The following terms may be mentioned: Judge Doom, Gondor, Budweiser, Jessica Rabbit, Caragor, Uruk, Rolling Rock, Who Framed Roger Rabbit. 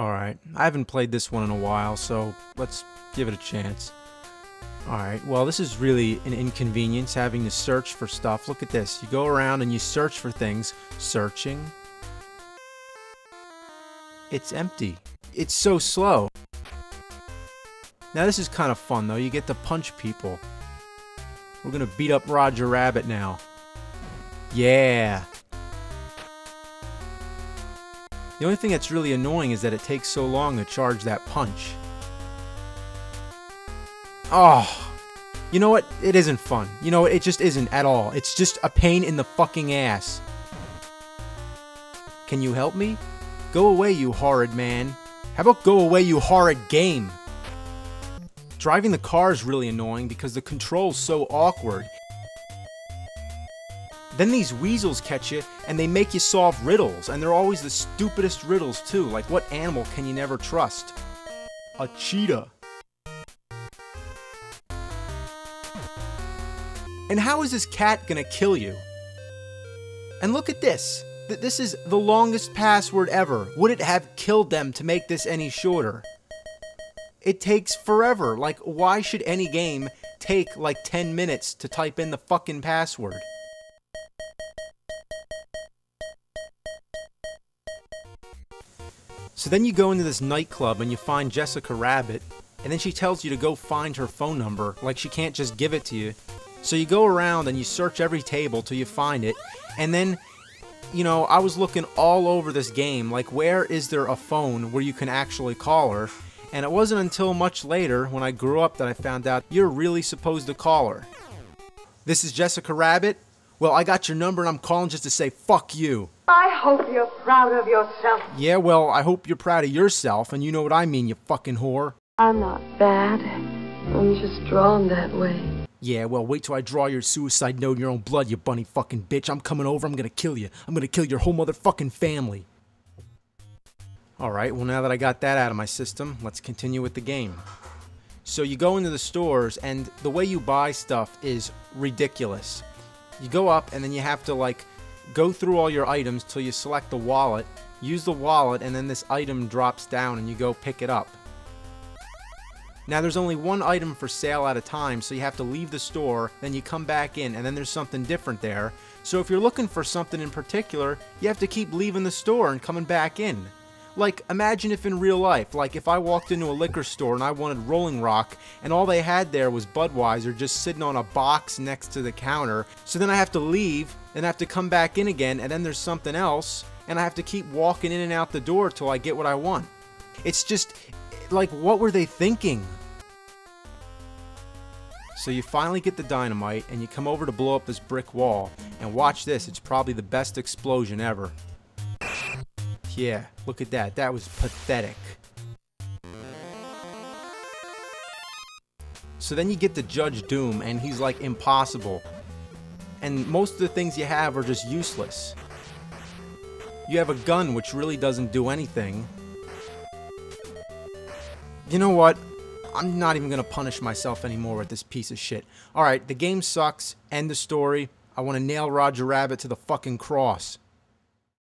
Alright, I haven't played this one in a while, so let's give it a chance. Alright, well this is really an inconvenience having to search for stuff. Look at this, you go around and you search for things. Searching. It's empty. It's so slow. Now this is kind of fun though, you get to punch people. We're gonna beat up Roger Rabbit now. Yeah! The only thing that's really annoying is that it takes so long to charge that punch. Oh! You know what? It isn't fun. You know, it just isn't at all. It's just a pain in the fucking ass. Can you help me? Go away, you horrid man. How about go away, you horrid game? Driving the car is really annoying because the control's so awkward. Then these weasels catch you, and they make you solve riddles, and they're always the stupidest riddles too, like what animal can you never trust? A cheetah. And how is this cat gonna kill you? And look at this. This is the longest password ever. Would it have killed them to make this any shorter? It takes forever. Like, why should any game take like 10 minutes to type in the fucking password? So then you go into this nightclub and you find Jessica Rabbit, and then she tells you to go find her phone number, like she can't just give it to you. So you go around and you search every table till you find it, and then, you know, I was looking all over this game, like where is there a phone where you can actually call her, and it wasn't until much later when I grew up that I found out you're really supposed to call her. This is Jessica Rabbit. Well, I got your number and I'm calling just to say fuck you. I hope you're proud of yourself. Yeah, well, I hope you're proud of yourself, and you know what I mean, you fucking whore. I'm not bad. I'm just drawn that way. Yeah, well, wait till I draw your suicide note in your own blood, you bunny fucking bitch. I'm coming over, I'm gonna kill you. I'm gonna kill your whole motherfucking family. Alright, well now that I got that out of my system, let's continue with the game. So you go into the stores, and the way you buy stuff is ridiculous. You go up and then you have to like go through all your items till you select the wallet, use the wallet, and then this item drops down and you go pick it up. Now there's only one item for sale at a time, so you have to leave the store, then you come back in, and then there's something different there. So if you're looking for something in particular, you have to keep leaving the store and coming back in. Like, imagine if in real life, like if I walked into a liquor store and I wanted Rolling Rock and all they had there was Budweiser just sitting on a box next to the counter, so then I have to leave and I have to come back in again, and then there's something else, and I have to keep walking in and out the door till I get what I want. It's just, like, what were they thinking? So you finally get the dynamite and you come over to blow up this brick wall, and watch this, it's probably the best explosion ever. Yeah, look at that. That was pathetic. So then you get to Judge Doom, and he's like impossible. And most of the things you have are just useless. You have a gun, which really doesn't do anything. You know what? I'm not even going to punish myself anymore with this piece of shit. Alright, the game sucks. End the story. I want to nail Roger Rabbit to the fucking cross.